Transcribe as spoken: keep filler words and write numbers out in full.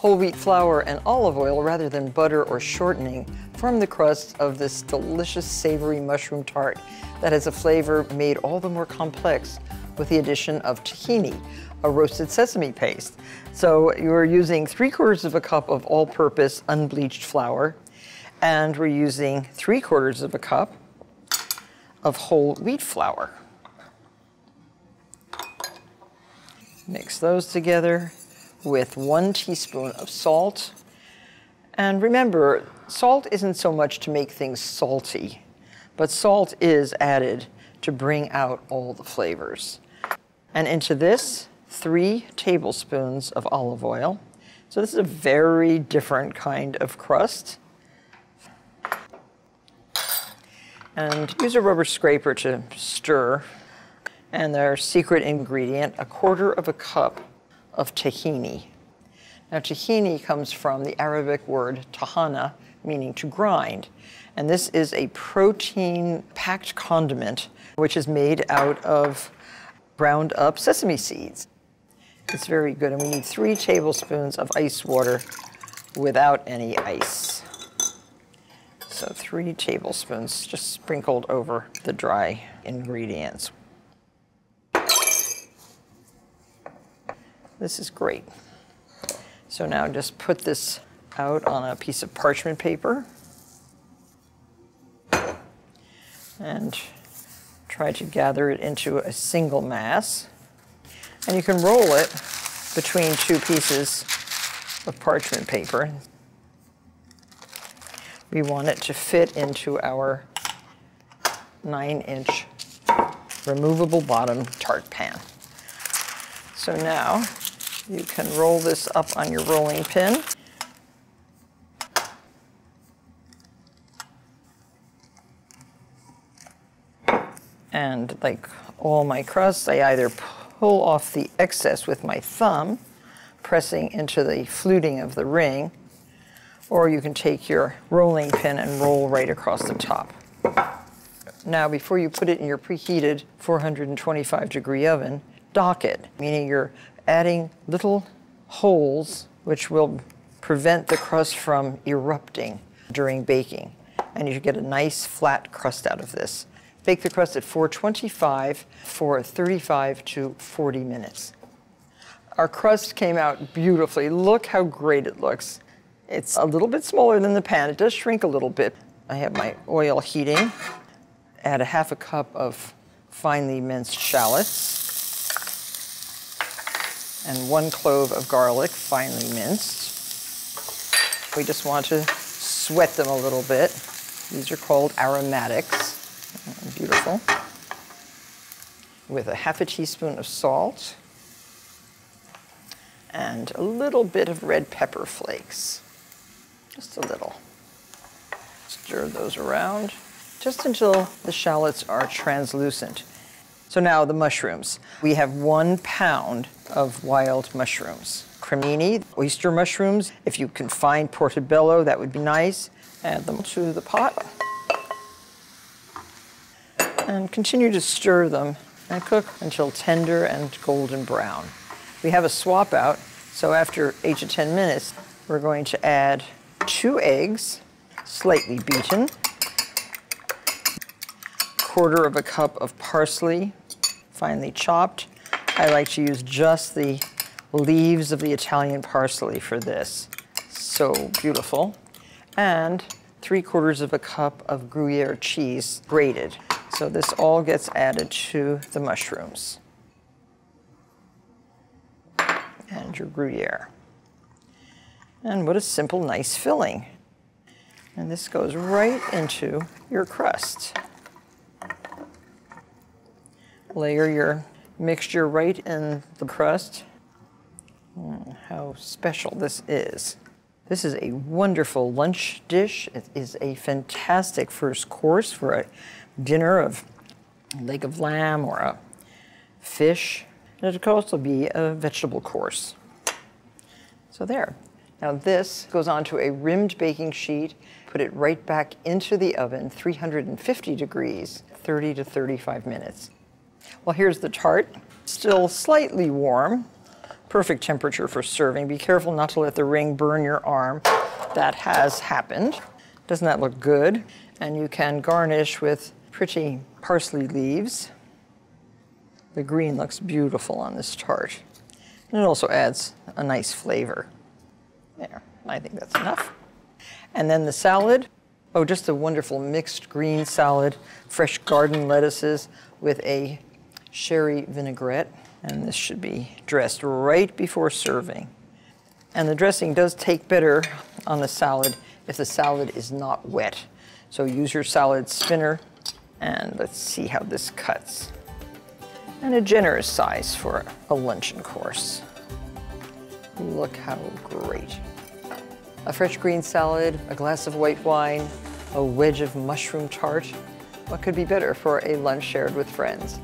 whole wheat flour and olive oil rather than butter or shortening from the crust of this delicious savory mushroom tart that has a flavor made all the more complex with the addition of tahini, a roasted sesame paste. So you're using three quarters of a cup of all-purpose unbleached flour, and we're using three quarters of a cup of whole wheat flour. Mix those together with one teaspoon of salt. And remember, salt isn't so much to make things salty, but salt is added to bring out all the flavors. And into this, three tablespoons of olive oil. So this is a very different kind of crust. And use a rubber scraper to stir. And our secret ingredient, a quarter of a cup of tahini. Now, tahini comes from the Arabic word tahana, meaning to grind. And this is a protein-packed condiment, which is made out of ground up sesame seeds. It's very good, and we need three tablespoons of ice water without any ice. So three tablespoons just sprinkled over the dry ingredients. This is great. So now just put this out on a piece of parchment paper and try to gather it into a single mass. And you can roll it between two pieces of parchment paper. We want it to fit into our nine-inch removable bottom tart pan. So now, you can roll this up on your rolling pin. And like all my crusts, I either pull off the excess with my thumb, pressing into the fluting of the ring, or you can take your rolling pin and roll right across the top. Now, before you put it in your preheated four hundred twenty-five degree oven, dock it, meaning you're adding little holes which will prevent the crust from erupting during baking. And you should get a nice flat crust out of this. Bake the crust at four twenty-five for thirty-five to forty minutes. Our crust came out beautifully. Look how great it looks. It's a little bit smaller than the pan. It does shrink a little bit. I have my oil heating. Add a half a cup of finely minced shallots and one clove of garlic, finely minced. We just want to sweat them a little bit. These are called aromatics. Beautiful. With a half a teaspoon of salt and a little bit of red pepper flakes. Just a little. Stir those around just until the shallots are translucent. So now the mushrooms. We have one pound of wild mushrooms. Cremini, oyster mushrooms. If you can find portobello, that would be nice. Add them to the pot. And continue to stir them and cook until tender and golden brown. We have a swap out, so after eight to ten minutes, we're going to add two eggs, slightly beaten, quarter of a cup of parsley, finely chopped. I like to use just the leaves of the Italian parsley for this. So beautiful. And three quarters of a cup of Gruyere cheese grated. So this all gets added to the mushrooms and your Gruyere. And what a simple, nice filling. And this goes right into your crust. Layer your mixture right in the crust. Mm, how special this is. This is a wonderful lunch dish. It is a fantastic first course for a dinner of a leg of lamb or a fish. And it could also be a vegetable course. So there. Now this goes onto a rimmed baking sheet. Put it right back into the oven, three hundred fifty degrees, thirty to thirty-five minutes. Well, here's the tart, still slightly warm, perfect temperature for serving. Be careful not to let the ring burn your arm. That has happened. Doesn't that look good? And you can garnish with pretty parsley leaves. The green looks beautiful on this tart. And it also adds a nice flavor. There, I think that's enough. And then the salad. Oh, just a wonderful mixed green salad, fresh garden lettuces with a sherry vinaigrette. And this should be dressed right before serving. And the dressing does take better on the salad if the salad is not wet. So use your salad spinner, and let's see how this cuts. And a generous size for a luncheon course. Look how great. A fresh green salad, a glass of white wine, a wedge of mushroom tart. What could be better for a lunch shared with friends?